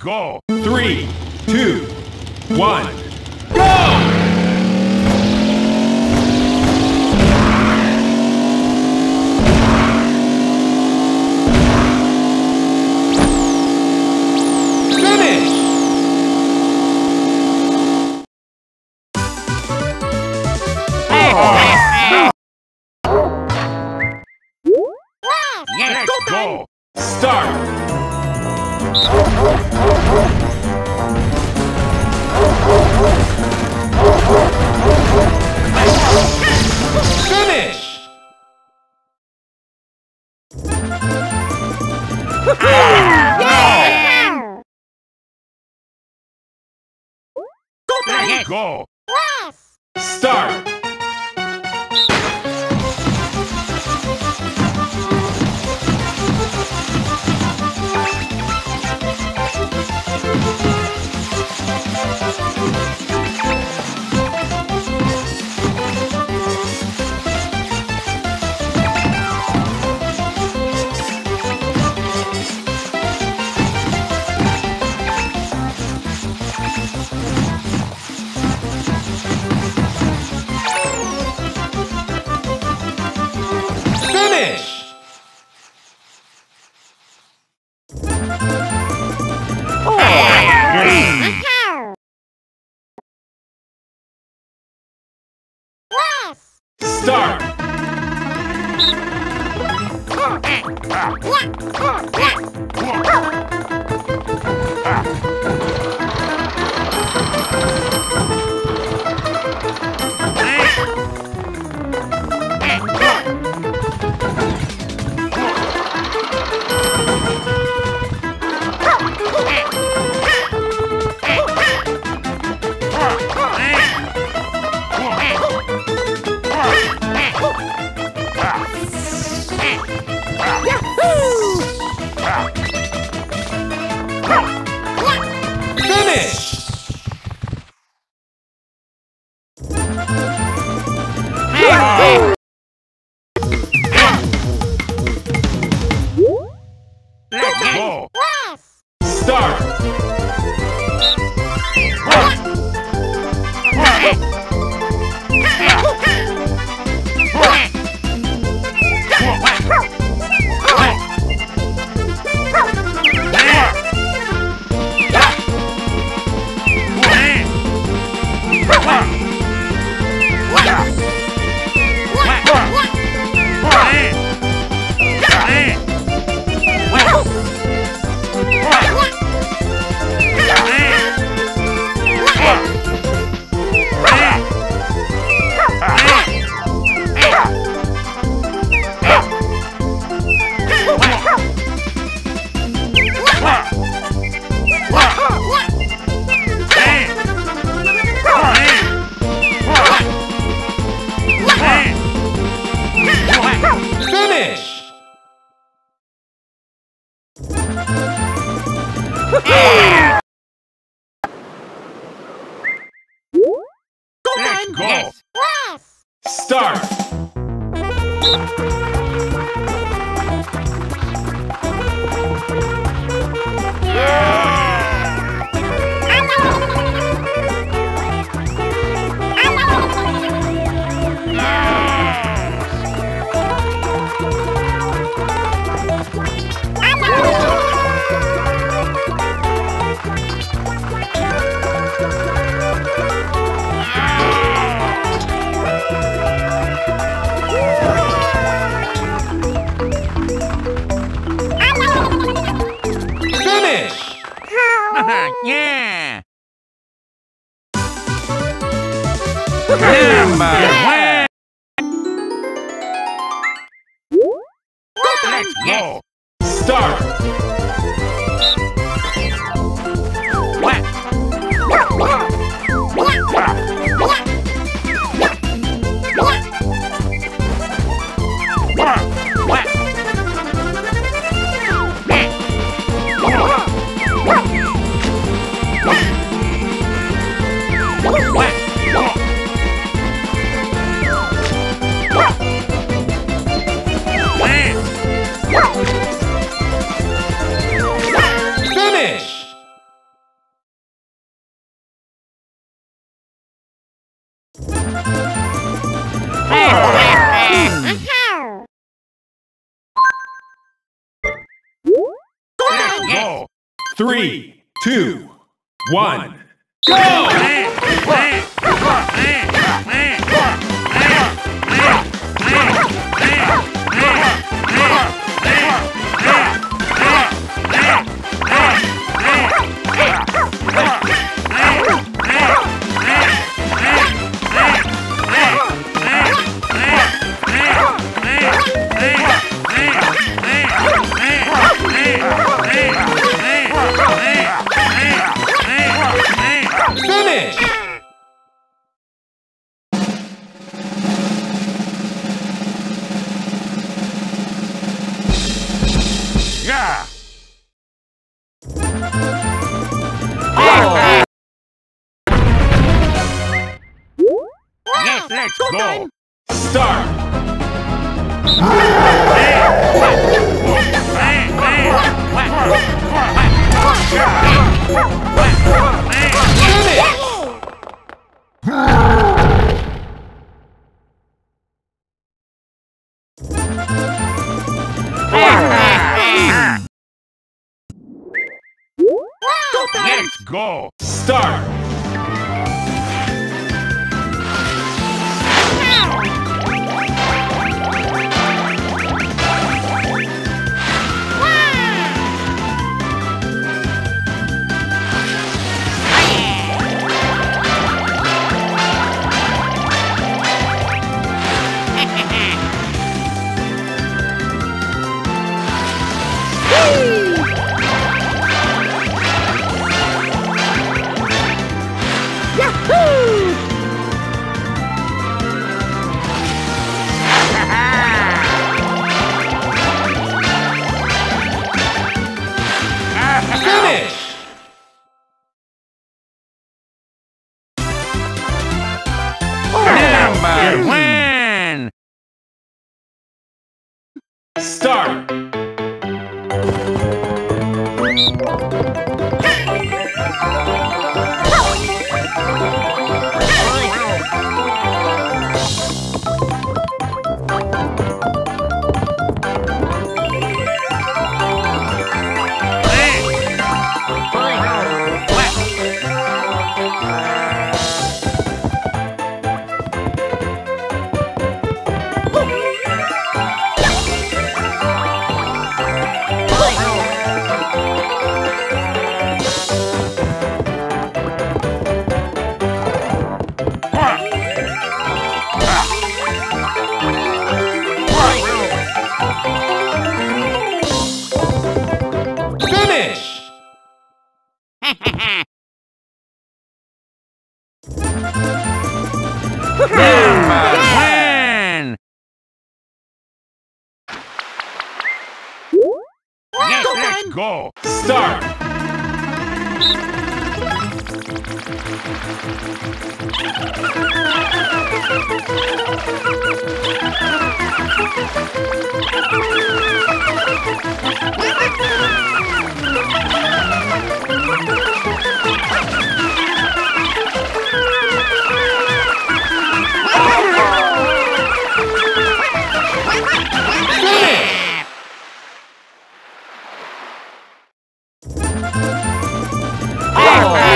go. 3, 2, 1, go! Go! Yes. Start! Start! Roll. 3, 2, 1. Go! Yeah! Oh. Yeah, let's go! Start! Let's go! Start! Start! Go! Start! Oh!